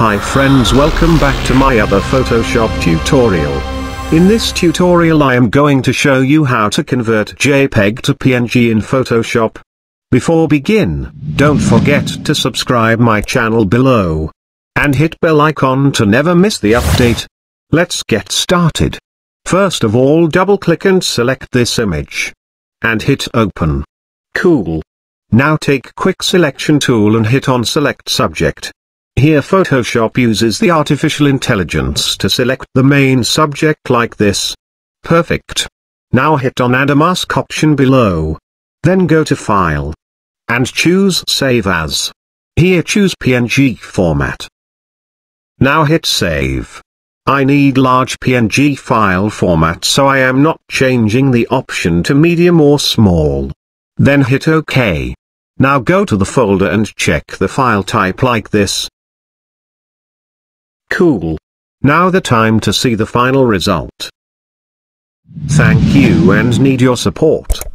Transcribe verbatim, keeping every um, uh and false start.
Hi friends, welcome back to my other Photoshop tutorial. In this tutorial I am going to show you how to convert JPEG to P N G in Photoshop. Before begin, don't forget to subscribe my channel below. And hit bell icon to never miss the update. Let's get started. First of all, double click and select this image. And hit open. Cool. Now take quick selection tool and hit on select subject. Here Photoshop uses the artificial intelligence to select the main subject like this. Perfect. Now hit on add a mask option below. Then go to file. And choose save as. Here choose P N G format. Now hit save. I need large P N G file format, so I am not changing the option to medium or small. Then hit OK. Now go to the folder and check the file type like this. Cool. Now the time to see the final result. Thank you and need your support.